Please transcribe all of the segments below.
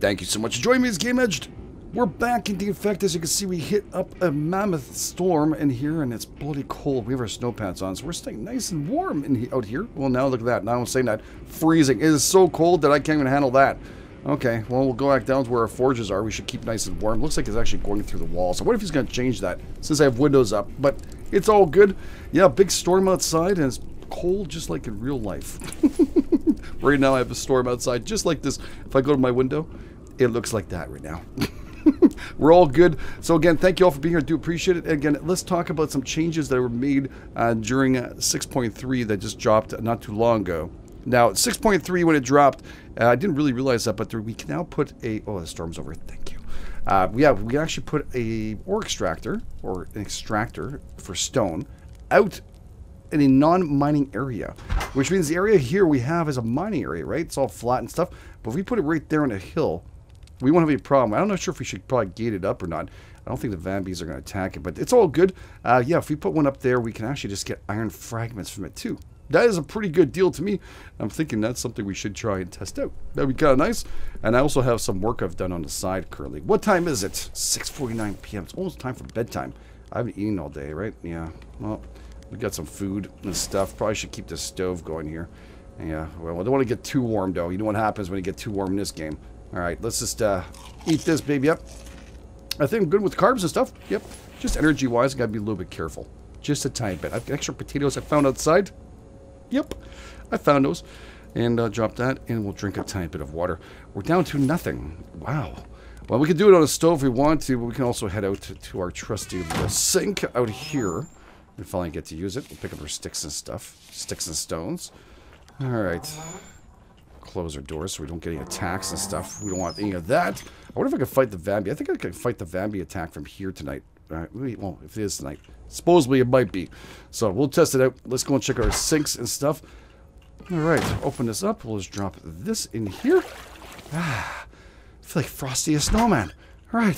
Thank you so much for joining me as Game Edged. We're back in the effect. As you can see, we hit up a mammoth storm in here, and it's bloody cold. We have our snow pants on, so we're staying nice and warm in out here. Well, now look at that. Now I'm saying that. Freezing. It is so cold that I can't even handle that. Okay, well, we'll go back down to where our forges are. We should keep nice and warm. Looks like it's actually going through the wall. So what if he's going to change that since I have windows up? But it's all good. Yeah, big storm outside, and it's cold just like in real life. Right now I have a storm outside just like this. If I go to my window, it looks like that right now. We're all good. So again, thank you all for being here. I do appreciate it. And again, let's talk about some changes that were made during 6.3 that just dropped not too long ago. Now, 6.3, when it dropped, I didn't really realize that, but we can now put a... Oh, the storm's over. Thank you. We actually put a ore extractor, or an extractor for stone, out in a non-mining area, which means the area here we have is a mining area, right? It's all flat and stuff, but if we put it right there on a hill, we won't have any problem. I'm not sure if we should probably gate it up or not. I don't think the Vambis are going to attack it, but it's all good. Yeah, if we put one up there, we can actually just get iron fragments from it, too. That is a pretty good deal to me. I'm thinking that's something we should try and test out. That'd be kind of nice. And I also have some work I've done on the side currently. What time is it? 6:49 p.m. It's almost time for bedtime. I haven't eaten all day, right? Yeah. Well, we got some food and stuff. Probably should keep the stove going here. Yeah. Well, I don't want to get too warm, though. You know what happens when you get too warm in this game. All right. Let's just eat this baby up. I think I'm good with carbs and stuff. Yep. Just energy-wise, I got to be a little bit careful. Just a tiny bit. I've got extra potatoes I found outside. Yep, I found those. And drop that, and we'll drink a tiny bit of water. We're down to nothing. Wow. Well, we can do it on a stove if we want to, but we can also head out to our trusty little sink out here. We finally get to use it. We'll pick up our sticks and stuff. Sticks and stones. All right. Close our doors so we don't get any attacks and stuff. We don't want any of that. I wonder if I can fight the Vambi. I think I can fight the Vambi attack from here tonight. All right, well, if it is tonight. Supposedly it might be. So we'll test it out. Let's go and check our sinks and stuff. All right, open this up. We'll just drop this in here. Ah, I feel like Frosty a Snowman. All right.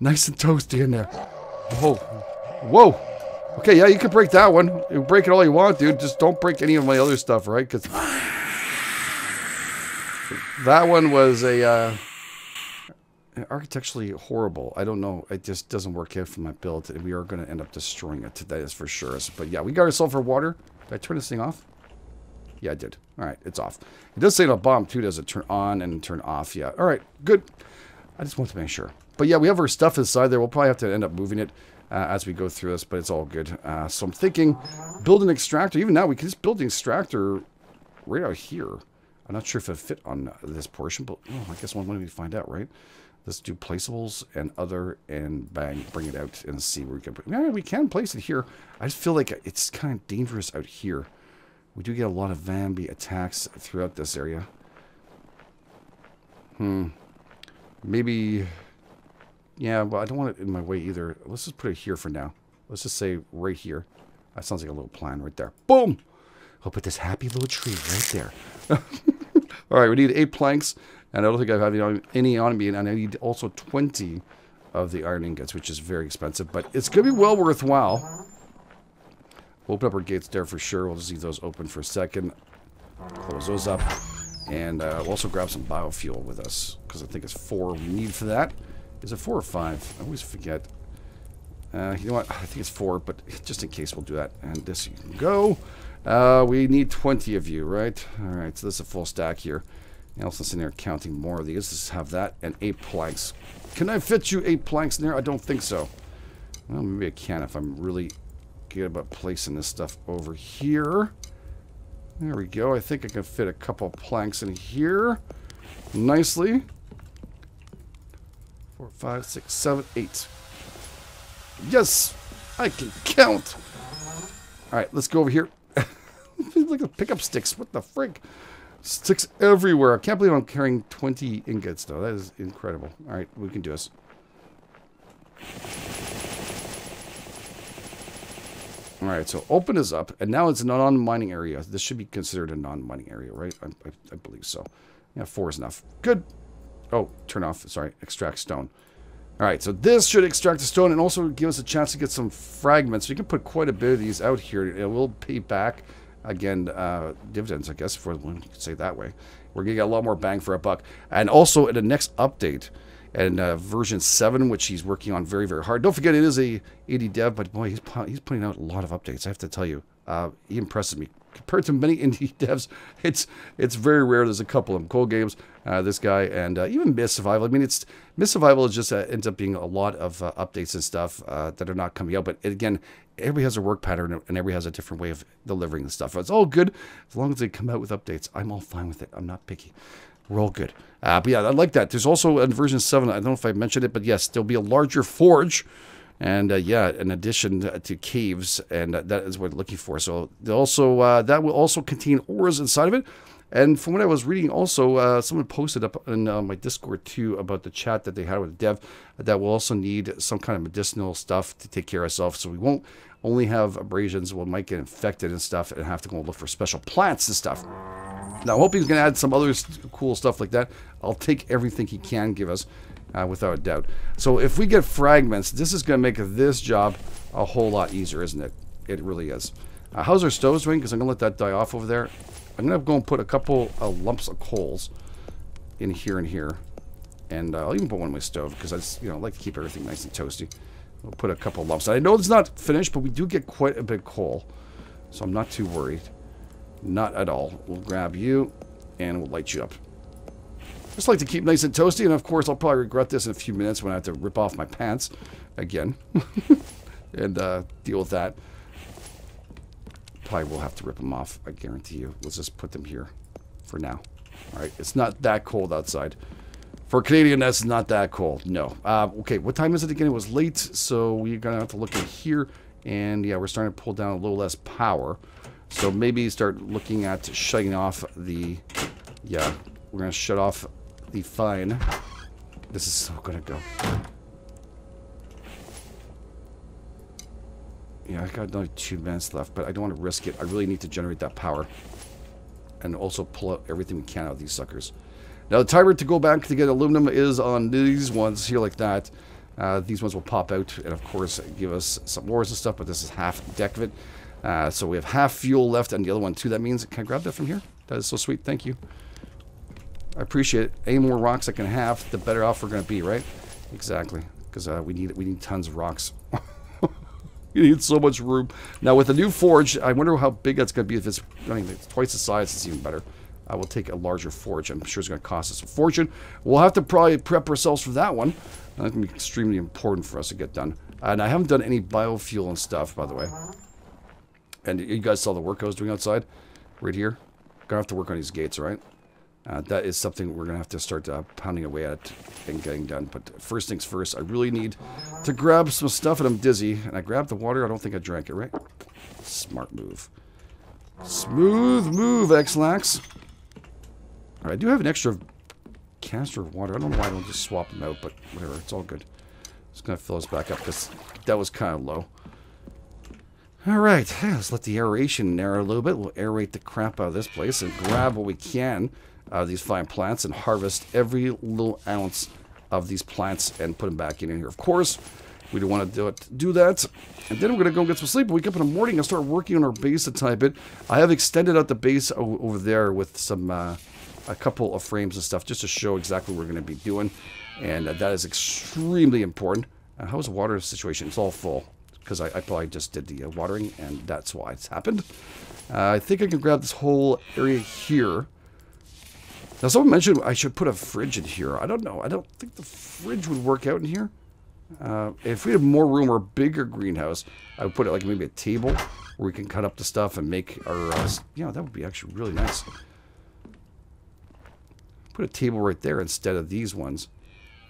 Nice and toasty in there. Whoa. Whoa. Okay, yeah, you can break that one. You can break it all you want, dude. Just don't break any of my other stuff, right? Because that one was a... architecturally horrible. I don't know. It just doesn't work out for my build, and we are going to end up destroying it. That is for sure. But yeah, we got ourselves our water. Did I turn this thing off? Yeah, I did. All right, it's off. It does say on a bomb too. Does it turn on and turn off? Yeah. All right, good. I just want to make sure. But yeah, we have our stuff inside there. We'll probably have to end up moving it as we go through this, but it's all good. So I'm thinking, build an extractor. Even now, we can just build an extractor right out here. I'm not sure if it fit on this portion, but oh, I guess one way to find out, right? Let's do placeables and other, and bang, bring it out and see where we can put it. Yeah, we can place it here. I just feel like it's kind of dangerous out here. We do get a lot of Vambi attacks throughout this area. Maybe, yeah, but I don't want it in my way either. Let's just put it here for now. Let's just say right here. That sounds like a little plan right there. Boom! I'll put this happy little tree right there. All right, we need 8 planks. And I don't think I have any on me, and I need also 20 of the iron ingots, which is very expensive, but it's going to be well worthwhile. We'll open up our gates there for sure. We'll just leave those open for a second. Close those up. And we'll also grab some biofuel with us, because I think it's 4 we need for that. Is it 4 or 5? I always forget. You know what? I think it's 4, but just in case we'll do that. And this you can go. We need 20 of you, right? All right, so this is a full stack here. Else that's in there counting more of these. Just have that and 8 planks. Can I fit you 8 planks in there? I don't think so. Well, maybe I can if I'm really good about placing this stuff over here. There we go. I think I can fit a couple planks in here nicely. 4, 5, 6, 7, 8. Yes, I can count. All right, let's go over here. Look at pickup sticks. What the frick? Sticks everywhere. I can't believe I'm carrying 20 ingots, though. That is incredible. All right, we can do this. All right, so open this up, and now it's a non-mining area. This should be considered a non-mining area, right? I believe so. Yeah, 4 is enough. Good. Oh, turn off. Sorry, extract stone. All right, so this should extract the stone and also give us a chance to get some fragments. We can put quite a bit of these out here. It will pay back again, dividends, I guess, if we could say it that way. We're going to get a lot more bang for a buck. And also in the next update, and version 7, which he's working on very, very hard. Don't forget, it is a indie dev, but boy, he's putting out a lot of updates, I have to tell you. He impresses me. Compared to many indie devs, it's very rare. There's a couple of them. Cold Games, this guy, and even Miss Survival. I mean, Miss Survival is just ends up being a lot of updates and stuff that are not coming out. But again, everybody has a work pattern and everybody has a different way of delivering the stuff. It's all good as long as they come out with updates. I'm all fine with it. I'm not picky. We're all good. But yeah, I like that. There's also in version 7. I don't know if I mentioned it, but yes, there'll be a larger forge. And yeah, in addition to caves, and that is what we're looking for. So also that will also contain ores inside of it. And from what I was reading, also someone posted up in my Discord too about the chat that they had with the dev that we'll also need some kind of medicinal stuff to take care of ourselves, so we won't only have abrasions. We might get infected and stuff, and have to go look for special plants and stuff. Now, I hope he's going to add some other cool stuff like that. I'll take everything he can give us. Without a doubt. So if we get fragments, this is going to make this job a whole lot easier, isn't it? It really is. How's our stoves doing? Because I'm going to let that die off over there. I'm going to go and put a couple lumps of coals in here and here. And I'll even put one in my stove because I like to keep everything nice and toasty. We'll put a couple lumps. I know it's not finished, but we do get quite a bit of coal. So I'm not too worried. Not at all. We'll grab you and we'll light you up. Just like to keep nice and toasty, and of course I'll probably regret this in a few minutes when I have to rip off my pants again and deal with that. Probably will have to rip them off, I guarantee you. Let's just put them here for now. All right, it's not that cold outside. For Canadian, that's not that cold, no. Okay, what time is it again? It was late, so we're gonna have to look in here, and yeah, we're starting to pull down a little less power. So maybe start looking at shutting off the, yeah, we're gonna shut off the fine. This is so gonna go. Yeah, I got only 2 minutes left, but I don't want to risk it. I really need to generate that power. And also pull out everything we can out of these suckers. Now the timer to go back to get aluminum is on these ones here like that. These ones will pop out and of course give us some ores and stuff, but this is half a deck of it. So we have half fuel left and the other one too. That means, can I grab that from here? That is so sweet, thank you. I appreciate it. Any more rocks I can have, the better off we're going to be, right? Exactly, because we need tons of rocks. You need so much room. Now with the new forge, I wonder how big that's going to be. If it's running twice the size, it's even better. I will take a larger forge. I'm sure it's going to cost us a fortune. We'll have to probably prep ourselves for that one. That's going to be extremely important for us to get done. And I haven't done any biofuel and stuff, by the way. And you guys saw the work I was doing outside, right here. Gonna have to work on these gates, right? That is something we're going to have to start pounding away at and getting done. But first things first, I really need to grab some stuff, and I'm dizzy. And I grabbed the water. I don't think I drank it, right? Smart move. Smooth move, X-Lax. All right, I do have an extra canister of water. I don't know why I don't just swap them out, but whatever. It's all good. Just going to fill this back up because that was kind of low. All right, let's let the aeration narrow a little bit. We'll aerate the crap out of this place and grab what we can. These fine plants and harvest every little ounce of these plants and put them back in here. Of course, we don't want to do that. And then we're going to go get some sleep. Wake up in the morning and start working on our base a tiny bit. I have extended out the base over there with some a couple of frames and stuff just to show exactly what we're going to be doing. And that is extremely important. How's the water situation? It's all full because I probably just did the watering and that's why it's happened. I think I can grab this whole area here. Now, someone mentioned I should put a fridge in here. I don't know. I don't think the fridge would work out in here. If we had more room or a bigger greenhouse, I would put it like maybe a table where we can cut up the stuff and make our... yeah, that would be actually really nice. Put a table right there instead of these ones.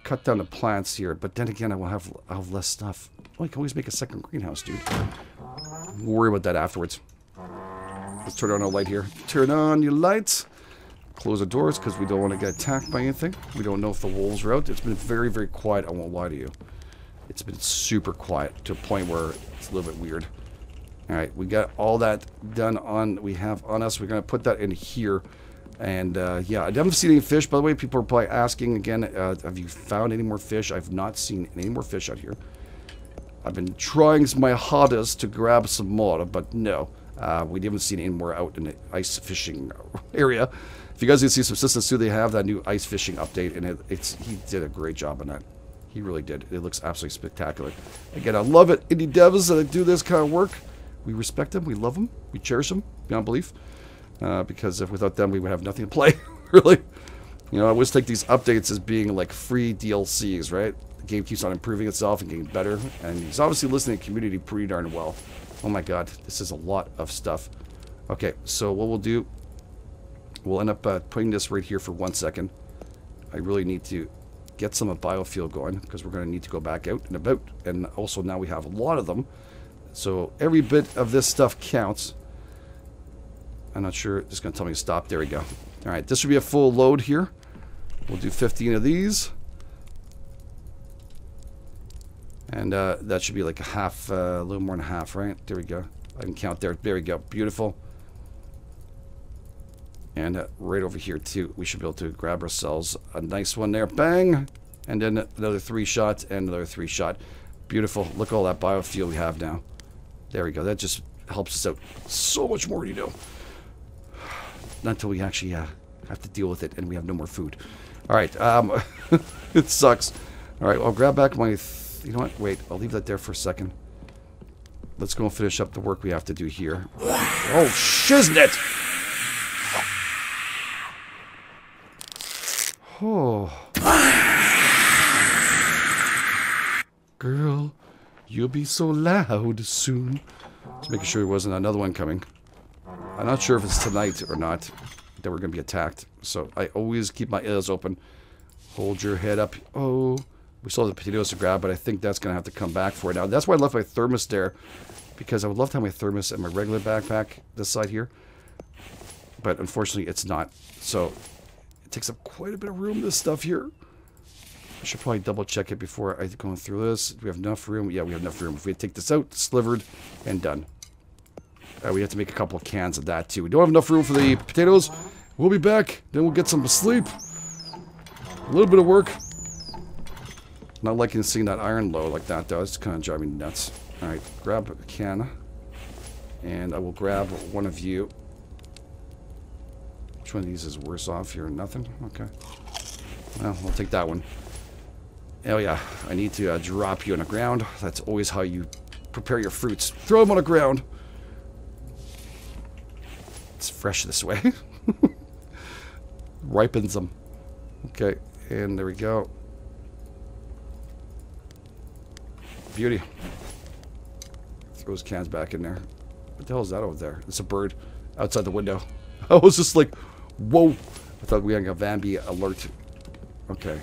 Cut down the plants here. But then again, I'll have less stuff. Oh, I can always make a second greenhouse, dude. We'll worry about that afterwards. Let's turn on our light here. Turn on your lights. Close the doors because we don't want to get attacked by anything. We don't know if the wolves are out. It's been very, very quiet. I won't lie to you. It's been super quiet to a point where it's a little bit weird. All right, we got all that done on we have on us. We're going to put that in here. And yeah, I haven't seen any fish. By the way, people are probably asking again, have you found any more fish? I've not seen any more fish out here. I've been trying my hardest to grab some more, but no. We haven't seen any more out in the ice fishing area. If you guys can see Subsistence too, they have that new ice fishing update, and he did a great job on that. He really did. It looks absolutely spectacular. Again, I love it. Indie devs that do this kind of work, we respect them, we love them, we cherish them beyond belief. Because if without them, we would have nothing to play, really. You know, I always take these updates as being like free DLCs, right? The game keeps on improving itself and getting better, and he's obviously listening to community pretty darn well. Oh my god, this is a lot of stuff. Okay, so what we'll do, we'll end up putting this right here for 1 second. I really need to get some of biofuel going, because we're going to need to go back out and about, and also now we have a lot of them, so every bit of this stuff counts. I'm not sure, it's going to tell me to stop. There we go. Alright, this should be a full load here. We'll do 15 of these, and that should be like a half, a little more than half, right? There we go. I can count there. There we go. Beautiful. And right over here too, we should be able to grab ourselves a nice one there. Bang! And then another 3 shots and another 3 shot. Beautiful. Look at all that biofuel we have now. There we go. That just helps us out so much more, you know. Not until we actually have to deal with it and we have no more food. Alright, it sucks. Alright, I'll grab back my... you know what? Wait, I'll leave that there for a second. Let's go and finish up the work we have to do here. Oh, shiznit! Oh. Girl, you'll be so loud soon. Just making sure there wasn't another one coming. I'm not sure if it's tonight or not that we're going to be attacked. So I always keep my ears open. Hold your head up. Oh, we still have the potatoes to grab, but I think that's going to have to come back for it. Now, that's why I left my thermos there, because I would love to have my thermos and my regular backpack this side here. But unfortunately, it's not. So it takes up quite a bit of room, this stuff here. I should probably double check it before I go through this. Do we have enough room? Yeah, we have enough room. If we take this out, slivered and done. We have to make a couple of cans of that too. We don't have enough room for the potatoes. We'll be back. Then we'll get some sleep. A little bit of work. Not liking seeing that iron low like that though. It's kind of driving me nuts. Alright, grab a can. And I will grab one of you. Which one of these is worse off here? Nothing? Okay. Well, we'll take that one. Oh yeah, I need to drop you on the ground. That's always how you prepare your fruits. Throw them on the ground. It's fresh this way. Ripens them. Okay, and there we go. Beauty. Throw those cans back in there. What the hell is that over there? It's a bird outside the window. I was just like, whoa. I thought we had a Vambi alert. Okay,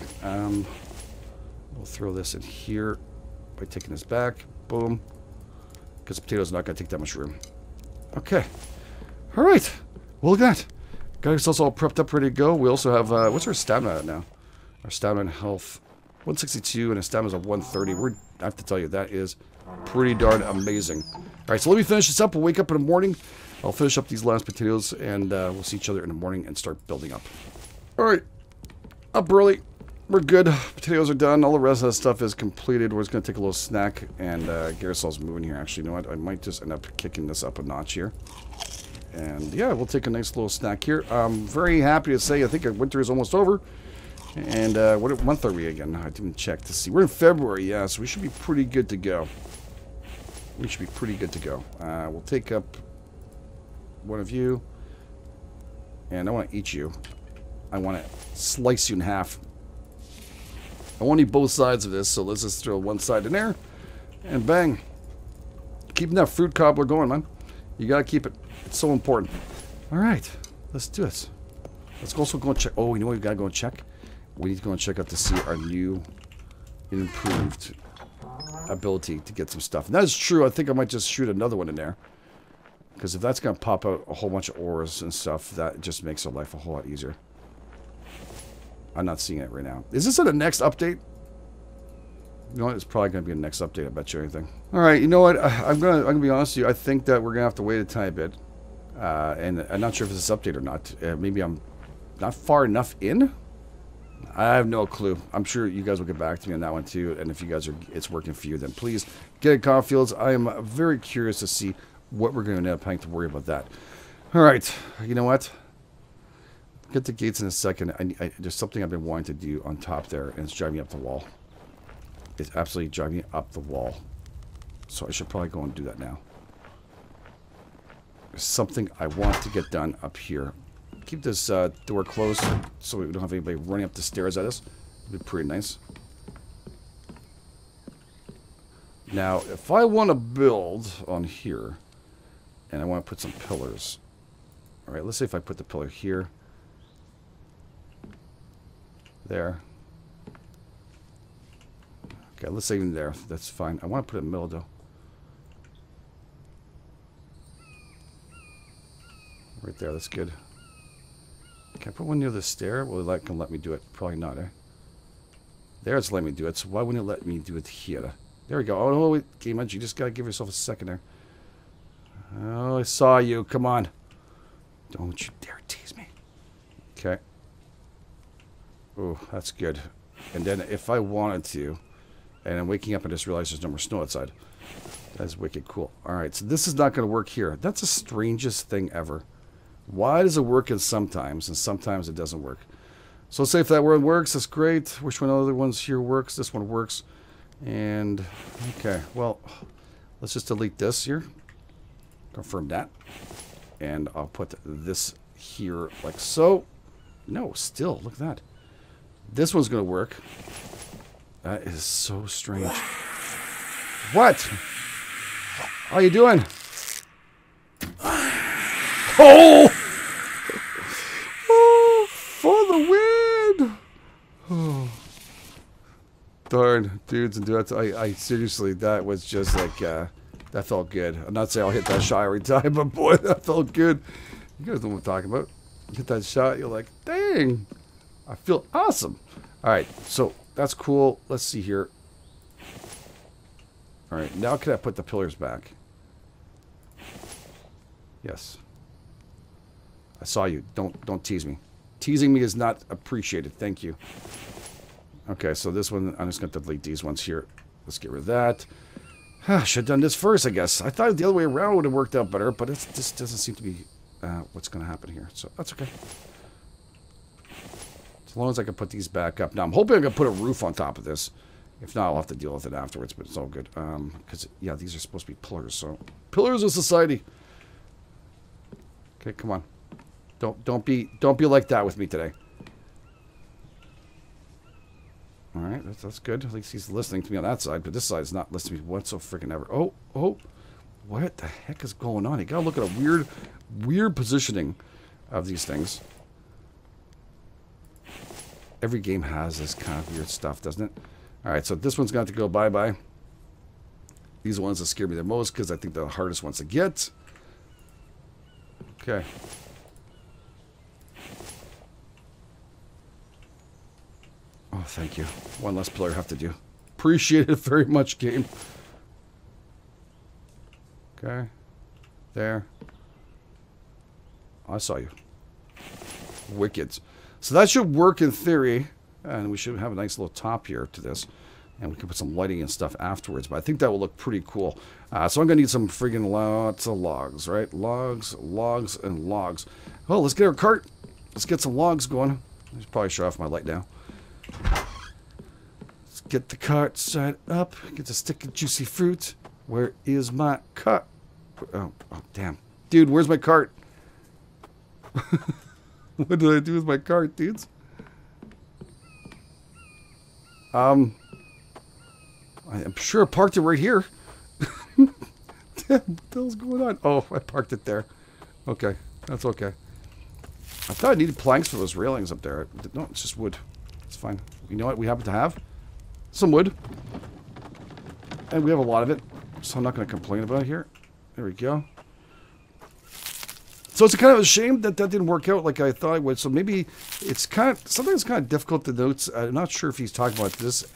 we'll throw this in here by taking this back. Boom. Because the potatoes are not going to take that much room. Okay. All right, well, look at that. Got ourselves all prepped up, ready to go. We also have, what's our stamina at now? Our stamina and health, 162, and our stamina's at 130. I have to tell you, that is pretty darn amazing. All right, so let me finish this up. We'll wake up in the morning. I'll finish up these last potatoes, and we'll see each other in the morning and start building up. All right, up early. We're good. Potatoes are done. All the rest of that stuff is completed. We're just going to take a little snack and get ourselves moving here. Actually, you know what? I might just end up kicking this up a notch here. And yeah, we'll take a nice little snack here. I'm very happy to say I think winter is almost over. And what month are we again? I didn't check to see. We're in February, yeah, so we should be pretty good to go. We should be pretty good to go. We'll take up one of you. And I want to eat you. I want to slice you in half. I want to eat both sides of this, so let's just throw one side in there. And bang. Keeping that fruit cobbler going, man. You got to keep it. It's so important. All right, let's do this. Let's also go and check. Oh, you know what? We've got to go and check. We need to go and check out to see our new improved ability to get some stuff. And that is true. I think I might just shoot another one in there. Because if that's going to pop out a whole bunch of ores and stuff, that just makes our life a whole lot easier. I'm not seeing it right now. Is this in the next update? You know what? It's probably going to be the next update. I bet you anything. All right. You know what? I'm gonna be honest with you. I think that we're going to have to wait a tiny bit. And I'm not sure if this is update or not. Maybe I'm not far enough in. I have no clue. I'm sure you guys will get back to me on that one too. And if you guys are, it's working for you, then please get in, Caulfields. I am very curious to see what we're going to end up having to worry about that. All right, you know what? Get the gates in a second. There's something I've been wanting to do on top there, and it's driving up the wall. It's absolutely driving up the wall. So I should probably go and do that now. There's something I want to get done up here. Keep this door closed so we don't have anybody running up the stairs at us. It'd be pretty nice. Now, if I want to build on here, and I want to put some pillars. All right, let's see if I put the pillar here. There. Okay, let's leave him there. That's fine. I want to put it in the middle, though. Right there, that's good. Can I put one near the stair? Will it let me do it? Probably not, eh? There it's letting me do it, so why wouldn't it let me do it here? There we go. Oh, no, wait, Game Edge, you just got to give yourself a second there. Oh, I saw you. Come on. Don't you dare tease me. Okay. Oh, that's good. And then if I wanted to, and I'm waking up and just realized there's no more snow outside. That's wicked cool. All right, so this is not going to work here. That's the strangest thing ever. Why does it work in sometimes, and sometimes it doesn't work? So let's say if that one works, that's great. Which one of the other ones here works? This one works. And, okay, well, let's just delete this here. Confirm that. And I'll put this here like so. No, still, look at that. This one's going to work. That is so strange. What? How are you doing? Oh! Oh, for the win! Oh. Darn, dudes and dudes. I seriously, that was just like, that felt good. I'm not saying I'll hit that shot every time, but boy, that felt good. You guys know what I'm talking about. You hit that shot, you're like, dang, I feel awesome. All right, so that's cool. Let's see here. All right, now can I put the pillars back? Yes. I saw you. Don't tease me. Teasing me is not appreciated. Thank you. Okay, so this one, I'm just going to delete these ones here. Let's get rid of that. I should have done this first, I guess. I thought the other way around would have worked out better, but it just doesn't seem to be what's going to happen here. So that's okay. As long as I can put these back up. Now, I'm hoping I can put a roof on top of this. If not, I'll have to deal with it afterwards, but it's all good. Because, yeah, these are supposed to be pillars, so... Pillars of society! Okay, come on. Don't be like that with me today. Alright, that's good. At least he's listening to me on that side, but this side's not listening to me whatsoever freaking ever. Oh, oh! What the heck is going on? You gotta look at a weird positioning of these things. Every game has this kind of weird stuff, doesn't it? Alright, so this one's going to go bye-bye. These are ones that scare me the most because I think they're the hardest ones to get. Okay. Oh, thank you. One less player I have to do. Appreciate it very much, game. Okay. There. I saw you. Wicked. So that should work in theory, and we should have a nice little top here to this, and we can put some lighting and stuff afterwards, but I think that will look pretty cool. So I'm going to need some friggin' lots of logs, right? Logs, logs, and logs. Oh, let's get our cart. Let's get some logs going. I should probably shut off my light now. Let's get the cart side up. Get the stick of juicy fruit. Where is my cart? Oh, damn. Dude, where's my cart? What did I do with my cart, dudes? I'm sure I parked it right here. Damn, what the hell's going on? Oh, I parked it there. Okay, that's okay. I thought I needed planks for those railings up there. No, it's just wood. It's fine. You know what we happen to have? Some wood. And we have a lot of it, so I'm not going to complain about it here. There we go. So it's kind of a shame that that didn't work out like I thought it would. So maybe it's kind of, something's kind of difficult to note. I'm not sure if he's talking about this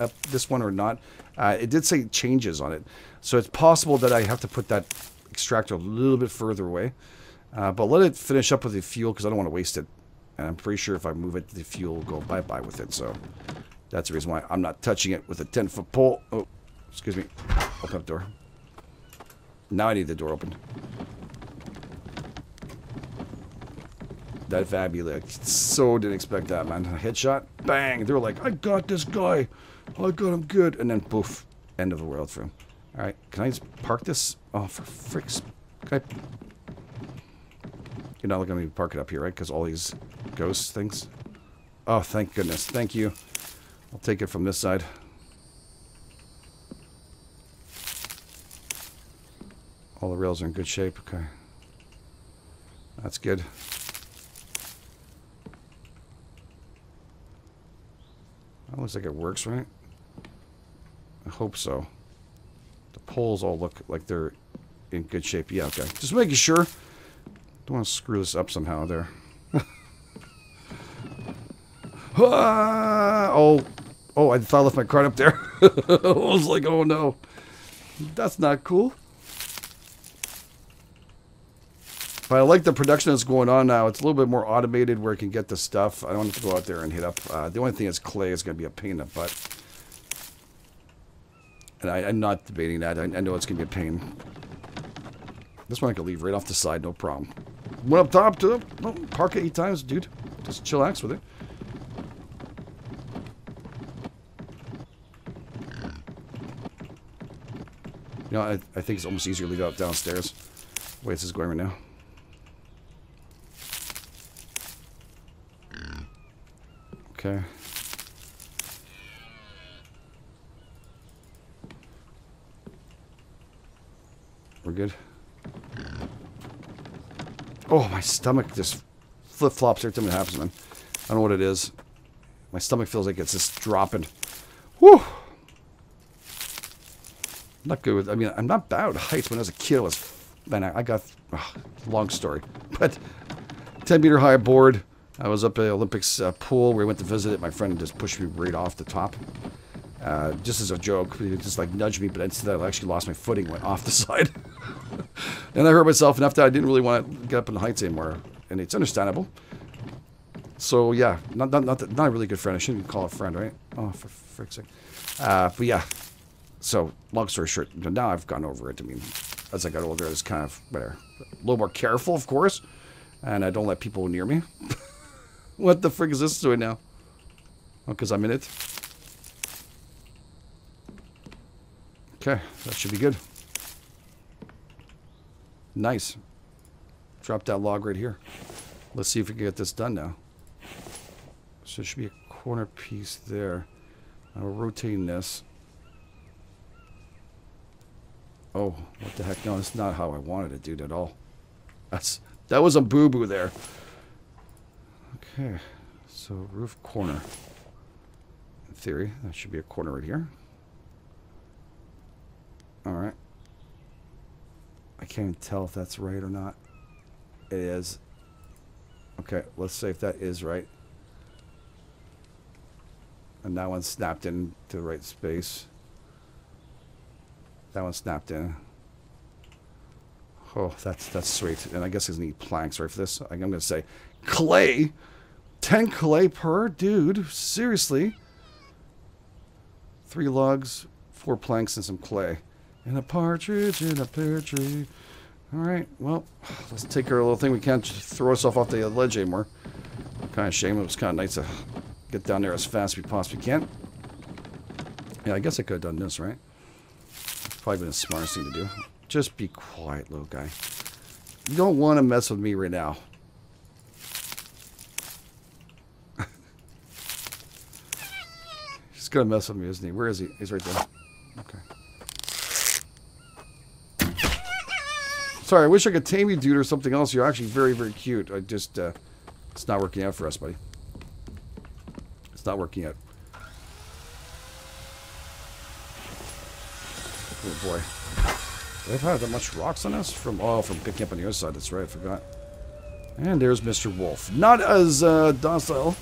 one or not. It did say changes on it. So it's possible that I have to put that extractor a little bit further away. But let it finish up with the fuel because I don't want to waste it. And I'm pretty sure if I move it, the fuel will go bye-bye with it. So that's the reason why I'm not touching it with a 10-foot pole. Oh, excuse me. Open up the door. Now I need the door open. That Vambi, like, so didn't expect that, man. Headshot, bang! They were like, I got this guy! I got him good! And then, poof, end of the world for him. Alright, can I just park this? Oh, for frick's... Can I... You're not going to be parking up here, right? Because all these ghost things. Oh, thank goodness. Thank you. I'll take it from this side. All the rails are in good shape. Okay. That's good. That looks like it works, right? I hope so. The poles all look like they're in good shape. Yeah, okay. Just making sure. Don't want to screw this up somehow there. Ah! Oh, I thought I left my card up there. I was like, oh no. That's not cool. But I like the production that's going on now. It's a little bit more automated where I can get the stuff. I don't have to go out there and hit up. The only thing is clay is going to be a pain in the butt. And I'm not debating that. I know it's going to be a pain. This one I can leave right off the side, no problem. Went up top to the park it 8 times, dude. Just chillax with it. You know, I think it's almost easier to leave it out downstairs. The way this is going right now. Okay. We're good. Oh, my stomach just flip-flops every time it happens, man. I don't know what it is. My stomach feels like it's just dropping. Whew! Not good with... I mean, I'm not bad at heights. When I was a kid, I was... Man, I got... long story. But 10-meter high board. I was up at the Olympics pool where I went to visit it. My friend just pushed me right off the top. Just as a joke. He just, like, nudged me. But instead, I actually lost my footing. Went off the side. And I hurt myself enough that I didn't really want to get up in the heights anymore. And it's understandable. So, yeah. Not a really good friend. I shouldn't call a friend, right? Oh, for frick's sake. But, yeah. So, long story short, now I've gone over it. I mean, as I got older, I was kind of better. A little more careful, of course. And I don't let people near me. What the frick is this doing now? Oh, because I'm in it. Okay, that should be good. Nice. Drop that log right here. Let's see if we can get this done now. So there should be a corner piece there. I'll rotate this. Oh, what the heck? No, that's not how I wanted it, dude, at all. That was a boo-boo there. Okay, so roof corner. In theory, that should be a corner right here. Alright. I can't even tell if that's right or not. It is. Okay, let's see if that is right. And that one snapped into the right space. That one snapped in. Oh, that's sweet. And I guess I need planks, right, for this. I'm going to say clay! 10 clay per? Dude, seriously? 3 logs, 4 planks, and some clay. And a partridge in a pear tree. Alright, well, let's take our little thing. We can't just throw ourselves off the ledge anymore. Kind of shame. It was kind of nice to get down there as fast as we possibly can. Yeah, I guess I could have done this, right? Probably been the smartest thing to do. Just be quiet, little guy. You don't want to mess with me right now. He's gonna mess with me, isn't he? Where is he? He's right there. Okay. Sorry, I wish I could tame you, dude, or something else. You're actually very, very cute. I just, it's not working out for us, buddy. It's not working out. Oh boy. They've had that much rocks on us from picking up on the other side. That's right, I forgot. And there's Mr. Wolf. Not as docile.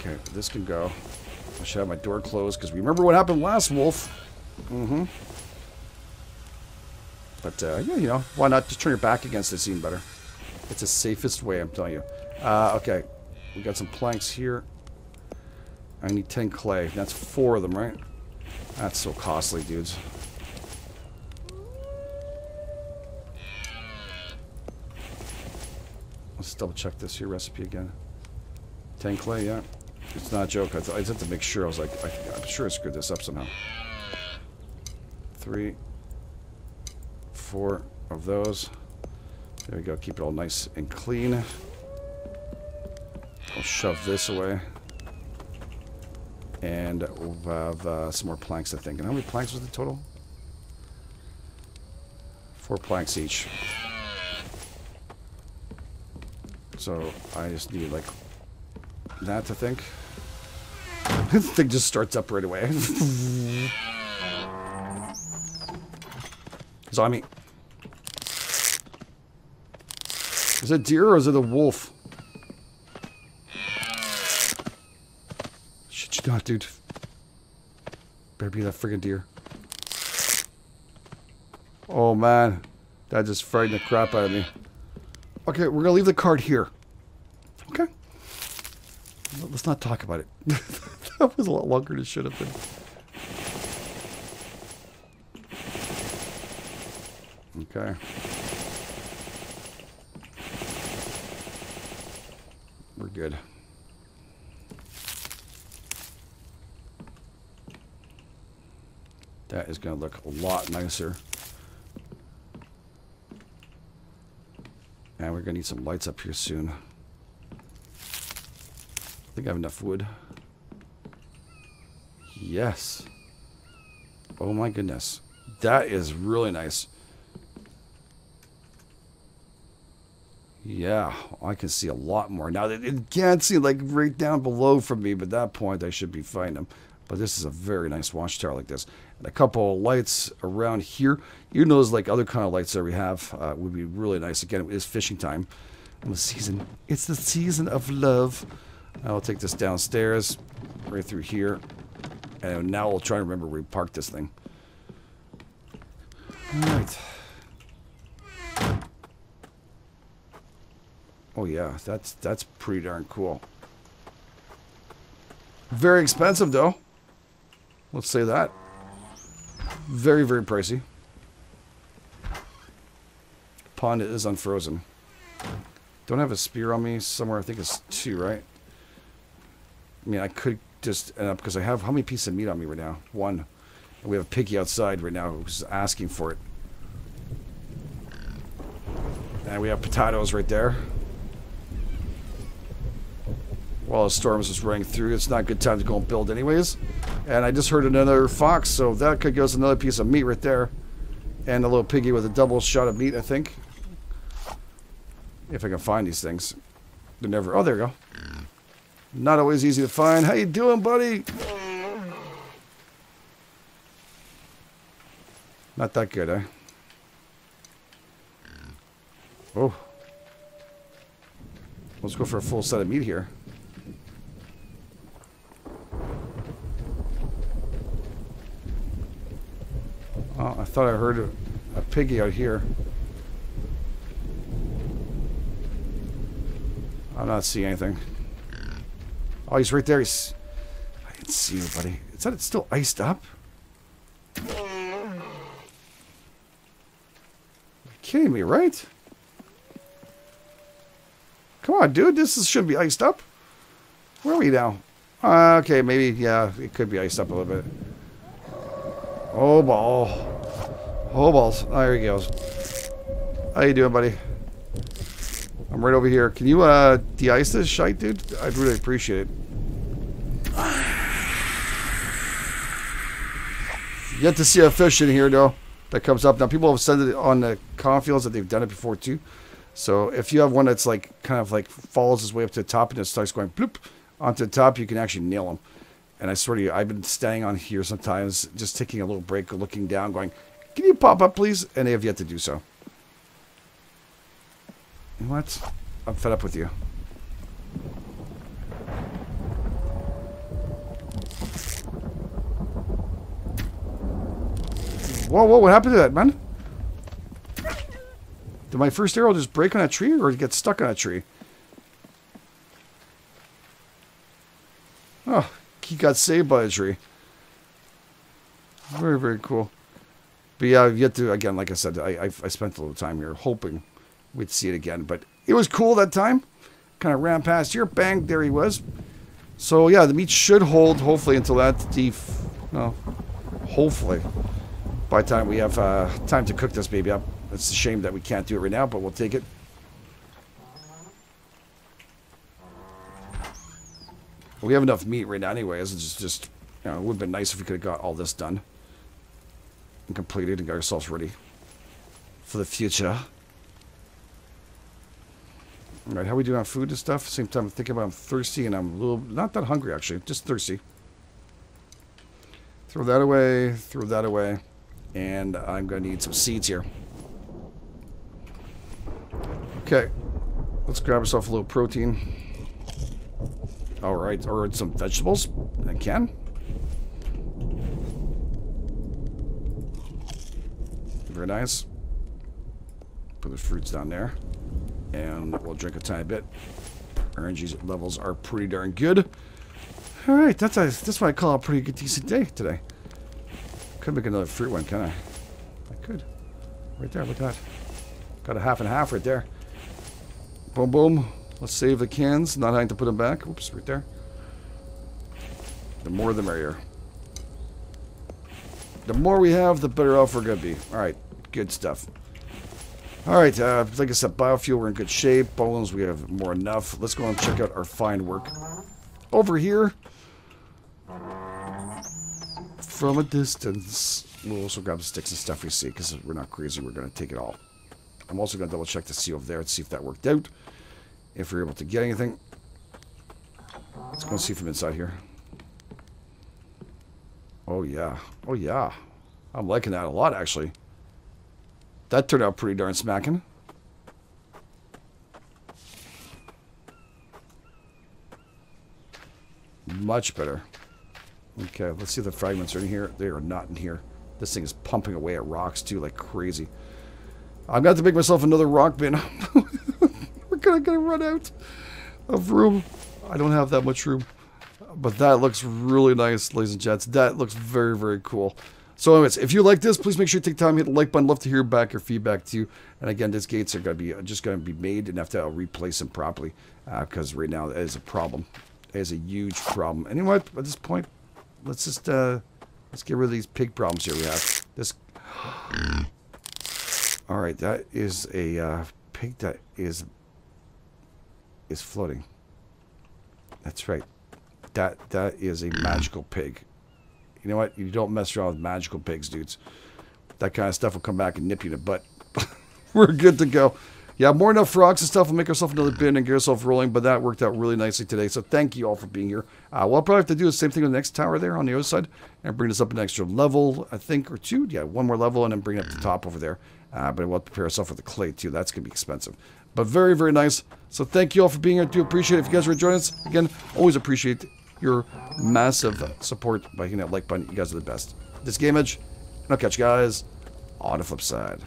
Okay, this can go. I should have my door closed because remember what happened last, Wolf. Mm-hmm. But yeah, you know, why not just turn your back against this even better? It's the safest way, I'm telling you. Okay, we got some planks here. I need 10 clay. That's 4 of them, right? That's so costly, dudes. Let's double check this here recipe again. 10 clay, yeah. It's not a joke. I just had to make sure. I was like, I'm sure I screwed this up somehow. 3, 4 of those. There we go. Keep it all nice and clean. I'll shove this away. And we'll have some more planks, I think. And how many planks was the total? 4 planks each. So I just need, like, that to think. This thing just starts up right away. Zombie. Is it deer or is it a wolf? Shit, you not, dude. Better be that friggin' deer. Oh, man. That just frightened the crap out of me. Okay, we're gonna leave the card here. Okay. Let's not talk about it. That was a lot longer than it should have been. Okay. We're good. That is going to look a lot nicer. And we're going to need some lights up here soon. I think I have enough wood. Yes. Oh my goodness. That is really nice. Yeah, I can see a lot more. Now, it can't see like right down below from me, but at that point I should be finding them. But this is a very nice watchtower like this. And a couple of lights around here. Even those like other kind of lights that we have would be really nice. Again, it is fishing time. And the season. It's the season of love. I'll take this downstairs, right through here, and now we'll try to remember where we parked this thing. Alright. Oh yeah, that's pretty darn cool. Very expensive though. Let's say that. Very, very pricey. Pond is unfrozen. Don't have a spear on me somewhere, I think it's 2, right? I mean, I could just end up, because I have, how many pieces of meat on me right now? 1. And we have a piggy outside right now who's asking for it. And we have potatoes right there. While the storm's just running through, it's not a good time to go and build anyways. And I just heard another fox, so that could give us another piece of meat right there. And a little piggy with a double shot of meat, I think. If I can find these things. They're never, oh, there we go. Not always easy to find. How you doing, buddy? Not that good, eh? Oh. Let's go for a full set of meat here. Oh, I thought I heard a piggy out here. I'm not seeing anything. Oh, he's right there. He's... I didn't see you, buddy. Is that it's still iced up? You're kidding me, right? Come on, dude. This should be iced up. Where are we now? Okay, maybe, yeah, it could be iced up a little bit. Oh, ball. Oh, balls. Oh, there he goes. How you doing, buddy? I'm right over here. Can you de-ice this shite, dude? I'd really appreciate it. Yet to see a fish in here, though, that comes up. Now, people have said it on the common fields that they've done it before, too. So if you have one that's, like, kind of, like, follows its way up to the top and it starts going bloop onto the top, you can actually nail them. And I swear to you, I've been staying on here sometimes, just taking a little break, looking down, going, can you pop up, please? And they have yet to do so. You know what? I'm fed up with you. Whoa, whoa, what happened to that, man? Did my first arrow just break on a tree or get stuck on a tree? Oh, he got saved by a tree. Very, very cool. But yeah, I've yet to, again, like I said, I spent a little time here hoping we'd see it again, but It was cool that time. Kind of ran past here. Bang, there he was. So yeah, the meat should hold, hopefully, until that's hopefully, by the time we have time to cook this baby up. It's a shame that we can't do it right now, but we'll take it. We have enough meat right now anyways. It's just you know, it would have been nice if we could have got all this done and completed and got ourselves ready for the future. All right, how are we doing on food and stuff? Same time I'm thinking about I'm thirsty and I'm a little, not that hungry actually, just thirsty. Throw that away, and I'm gonna need some seeds here. Okay, let's grab ourselves a little protein. All right, or some vegetables, I can. Very nice. Put the fruits down there. And we'll drink a tiny bit. RNG levels are pretty darn good. All right, that's what I call a pretty good, decent day today. Could make another fruit one, can I? I could. Right there, look at that. Got a half and half right there. Boom, boom. Let's save the cans. Not having to put them back. Oops, right there. The more the merrier. The more we have, the better off we're going to be. All right, good stuff. All right, like I said, biofuel, we're in good shape. Bones, we have more enough. Let's go and check out our fine work. Over here, from a distance, we'll also grab the sticks and stuff we see, because we're not crazy, we're going to take it all. I'm also going to double check to see over there and see if that worked out, if we're able to get anything. Let's go and see from inside here. Oh yeah, oh yeah. I'm liking that a lot, actually. That turned out pretty darn smacking. Much better. Okay, let's see if the fragments are in here. They are not in here. This thing is pumping away at rocks too, like crazy. I'm gonna have to make myself another rock bin. We're gonna run out of room. I don't have that much room. But that looks really nice, ladies and gents. That looks very, very cool. So anyways, if you like this, please make sure you take time, hit the like button. Love to hear back your feedback too. And again, these gates are going to be just going to be made and have to replace them properly because right now that is a problem. It is a huge problem. And you know what? At this point, let's get rid of these pig problems here we have. This. All right, that is a pig that is floating. That's right. That is a magical pig. You know what? You don't mess around with magical pigs, dudes. That kind of stuff will come back and nip you in the butt. We're good to go. Yeah, more enough rocks and stuff. We'll make ourselves another bin and get ourselves rolling. But that worked out really nicely today. So thank you all for being here. We'll probably have to do the same thing on the next tower there on the other side. And bring this up an extra level, I think, or two. Yeah, one more level and then bring it up to the top over there. But we'll have to prepare ourselves with the clay, too. That's going to be expensive. But very, very nice. So thank you all for being here. I do appreciate it. If you guys were enjoying us, again, always appreciate it. Your massive support by hitting that like button. You guys are the best. This Game Edge, and I'll catch you guys on the flip side.